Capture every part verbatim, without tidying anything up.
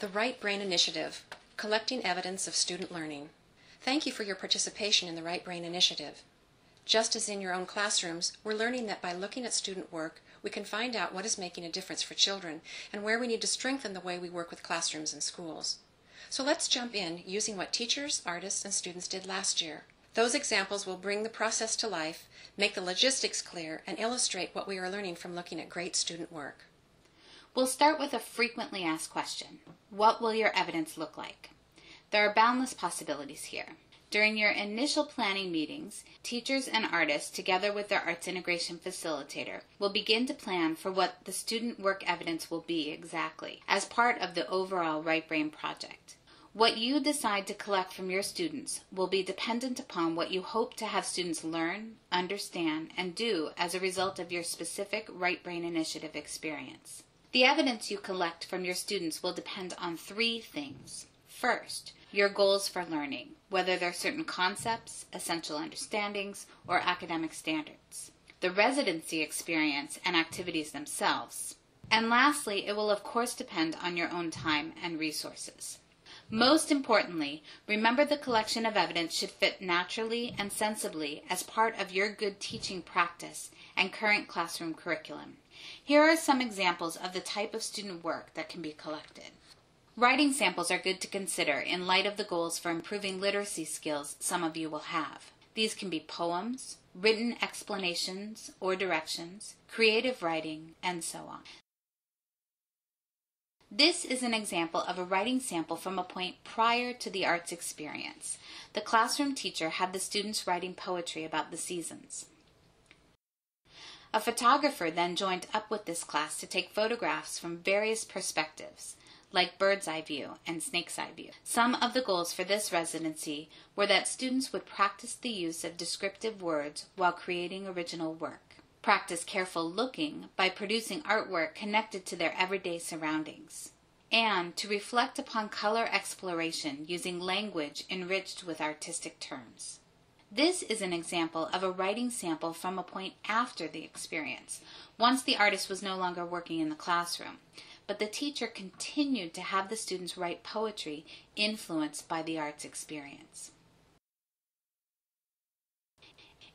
The Right Brain Initiative, collecting evidence of student learning. Thank you for your participation in the Right Brain Initiative. Just as in your own classrooms, we're learning that by looking at student work, we can find out what is making a difference for children and where we need to strengthen the way we work with classrooms and schools. So let's jump in using what teachers, artists, and students did last year. Those examples will bring the process to life, make the logistics clear, and illustrate what we are learning from looking at great student work. We'll start with a frequently asked question. What will your evidence look like? There are boundless possibilities here. During your initial planning meetings, teachers and artists, together with their arts integration facilitator, will begin to plan for what the student work evidence will be exactly as part of the overall Right Brain project. What you decide to collect from your students will be dependent upon what you hope to have students learn, understand, and do as a result of your specific Right Brain Initiative experience. The evidence you collect from your students will depend on three things. First, your goals for learning, whether they're certain concepts, essential understandings, or academic standards, the residency experience and activities themselves, and lastly, it will of course depend on your own time and resources. Most importantly, remember the collection of evidence should fit naturally and sensibly as part of your good teaching practice and current classroom curriculum. Here are some examples of the type of student work that can be collected. Writing samples are good to consider in light of the goals for improving literacy skills some of you will have. These can be poems, written explanations or directions, creative writing, and so on. This is an example of a writing sample from a point prior to the arts experience. The classroom teacher had the students writing poetry about the seasons. A photographer then joined up with this class to take photographs from various perspectives, like bird's eye view and snake's eye view. Some of the goals for this residency were that students would practice the use of descriptive words while creating original work, practice careful looking by producing artwork connected to their everyday surroundings, and to reflect upon color exploration using language enriched with artistic terms. This is an example of a writing sample from a point after the experience, once the artist was no longer working in the classroom, but the teacher continued to have the students write poetry influenced by the arts experience.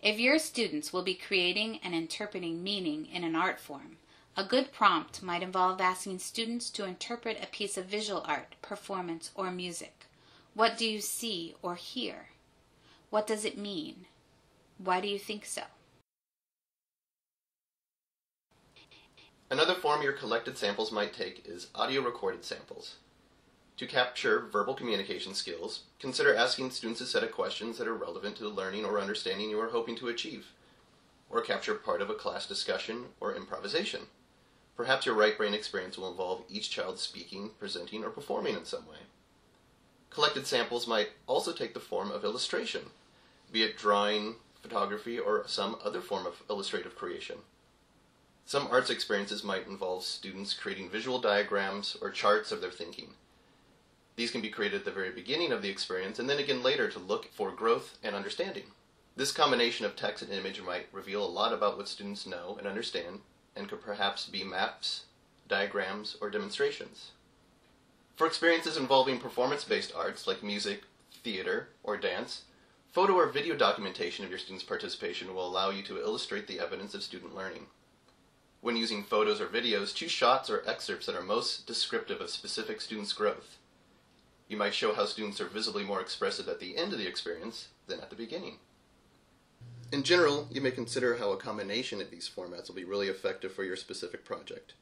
If your students will be creating and interpreting meaning in an art form, a good prompt might involve asking students to interpret a piece of visual art, performance, or music. What do you see or hear? What does it mean? Why do you think so? Another form your collected samples might take is audio-recorded samples. To capture verbal communication skills, consider asking students a set of questions that are relevant to the learning or understanding you are hoping to achieve, or capture part of a class discussion or improvisation. Perhaps your right brain experience will involve each child speaking, presenting, or performing in some way. Collected samples might also take the form of illustration, be it drawing, photography, or some other form of illustrative creation. Some arts experiences might involve students creating visual diagrams or charts of their thinking. These can be created at the very beginning of the experience and then again later to look for growth and understanding. This combination of text and image might reveal a lot about what students know and understand and could perhaps be maps, diagrams, or demonstrations. For experiences involving performance-based arts like music, theater, or dance, photo or video documentation of your students' participation will allow you to illustrate the evidence of student learning. When using photos or videos, choose shots or excerpts that are most descriptive of specific students' growth. You might show how students are visibly more expressive at the end of the experience than at the beginning. In general, you may consider how a combination of these formats will be really effective for your specific project.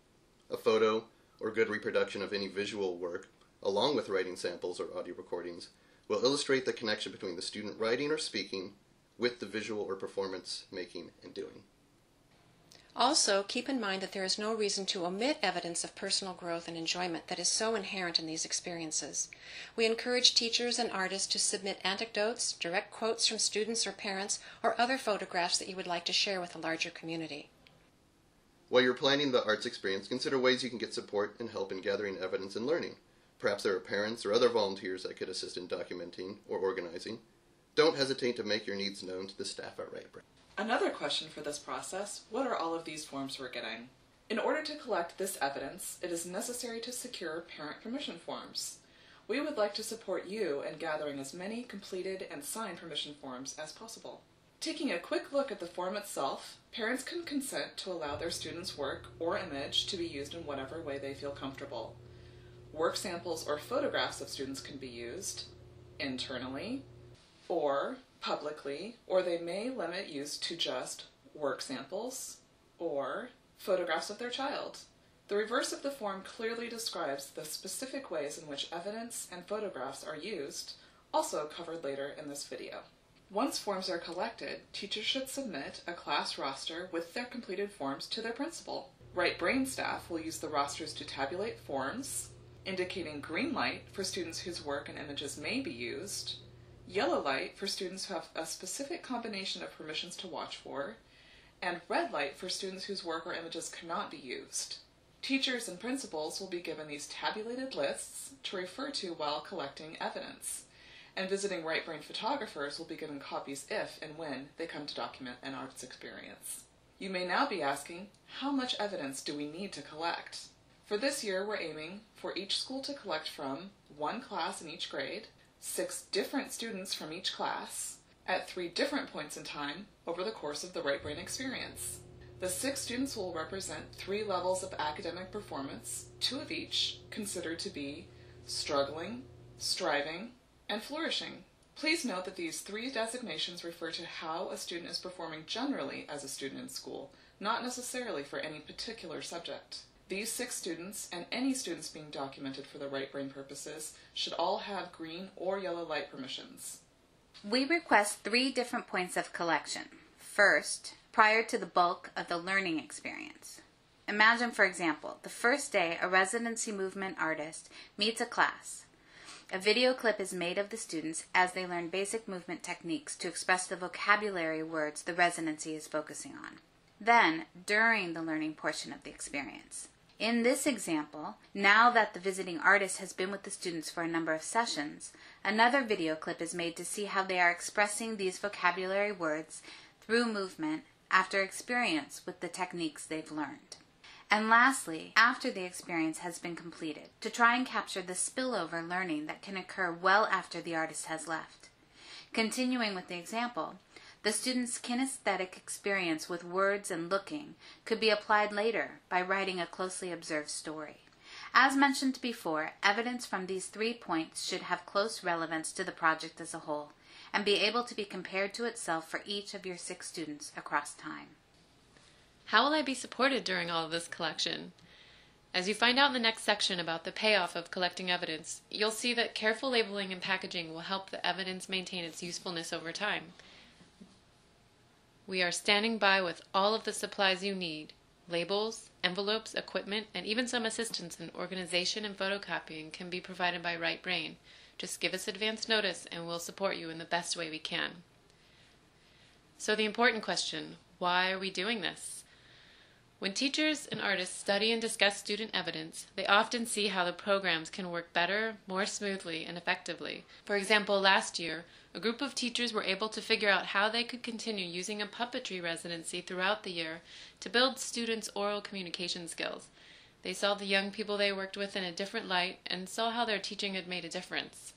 A photo or good reproduction of any visual work, along with writing samples or audio recordings, will illustrate the connection between the student writing or speaking with the visual or performance making and doing. Also, keep in mind that there is no reason to omit evidence of personal growth and enjoyment that is so inherent in these experiences. We encourage teachers and artists to submit anecdotes, direct quotes from students or parents, or other photographs that you would like to share with the larger community. While you're planning the arts experience, consider ways you can get support and help in gathering evidence and learning. Perhaps there are parents or other volunteers that could assist in documenting or organizing. Don't hesitate to make your needs known to the staff at Right Brain. Another question for this process, what are all of these forms we're getting? In order to collect this evidence, it is necessary to secure parent permission forms. We would like to support you in gathering as many completed and signed permission forms as possible. Taking a quick look at the form itself, parents can consent to allow their students' work or image to be used in whatever way they feel comfortable. Work samples or photographs of students can be used internally or publicly, or they may limit use to just work samples or photographs of their child. The reverse of the form clearly describes the specific ways in which evidence and photographs are used, also covered later in this video. Once forms are collected, teachers should submit a class roster with their completed forms to their principal. Right Brain staff will use the rosters to tabulate forms, indicating green light for students whose work and images may be used, yellow light for students who have a specific combination of permissions to watch for, and red light for students whose work or images cannot be used. Teachers and principals will be given these tabulated lists to refer to while collecting evidence. And visiting Right Brain photographers will be given copies if and when they come to document an arts experience. You may now be asking, how much evidence do we need to collect? For this year, we're aiming for each school to collect from one class in each grade, six different students from each class, at three different points in time over the course of the Right Brain experience. The six students will represent three levels of academic performance, two of each considered to be struggling, striving, and flourishing. Please note that these three designations refer to how a student is performing generally as a student in school, not necessarily for any particular subject. These six students, and any students being documented for the Right Brain purposes, should all have green or yellow light permissions. We request three different points of collection. First, prior to the bulk of the learning experience. Imagine, for example, the first day a residency movement artist meets a class. A video clip is made of the students as they learn basic movement techniques to express the vocabulary words the residency is focusing on. Then, during the learning portion of the experience. In this example, now that the visiting artist has been with the students for a number of sessions, another video clip is made to see how they are expressing these vocabulary words through movement after experience with the techniques they've learned. And lastly, after the experience has been completed, to try and capture the spillover learning that can occur well after the artist has left. Continuing with the example, the student's kinesthetic experience with words and looking could be applied later by writing a closely observed story. As mentioned before, evidence from these three points should have close relevance to the project as a whole, and be able to be compared to itself for each of your six students across time. How will I be supported during all of this collection? As you find out in the next section about the payoff of collecting evidence, you'll see that careful labeling and packaging will help the evidence maintain its usefulness over time. We are standing by with all of the supplies you need: labels, envelopes, equipment, and even some assistance in organization and photocopying can be provided by Right Brain. Just give us advance notice and we'll support you in the best way we can. So the important question, why are we doing this? When teachers and artists study and discuss student evidence, they often see how the programs can work better, more smoothly, and effectively. For example, last year, a group of teachers were able to figure out how they could continue using a puppetry residency throughout the year to build students' oral communication skills. They saw the young people they worked with in a different light and saw how their teaching had made a difference.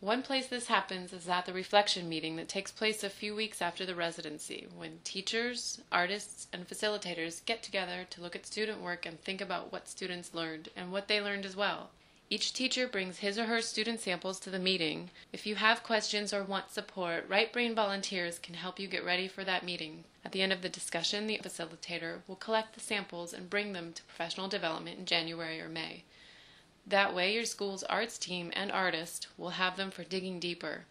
One place this happens is at the reflection meeting that takes place a few weeks after the residency, when teachers, artists, and facilitators get together to look at student work and think about what students learned and what they learned as well. Each teacher brings his or her student samples to the meeting. If you have questions or want support, Right Brain volunteers can help you get ready for that meeting. At the end of the discussion, the facilitator will collect the samples and bring them to professional development in January or May. That way, your school's arts team and artist will have them for digging deeper.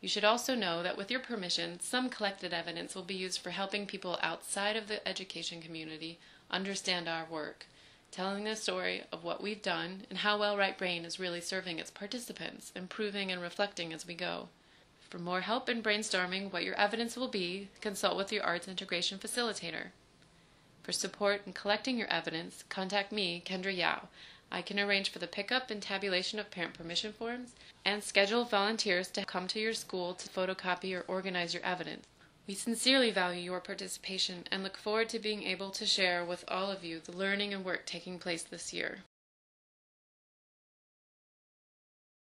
You should also know that with your permission, some collected evidence will be used for helping people outside of the education community understand our work, telling the story of what we've done and how well Right Brain is really serving its participants, improving and reflecting as we go. For more help in brainstorming what your evidence will be, consult with your arts integration facilitator. For support in collecting your evidence, contact me, Kendra Yao. I can arrange for the pickup and tabulation of parent permission forms and schedule volunteers to come to your school to photocopy or organize your evidence. We sincerely value your participation and look forward to being able to share with all of you the learning and work taking place this year.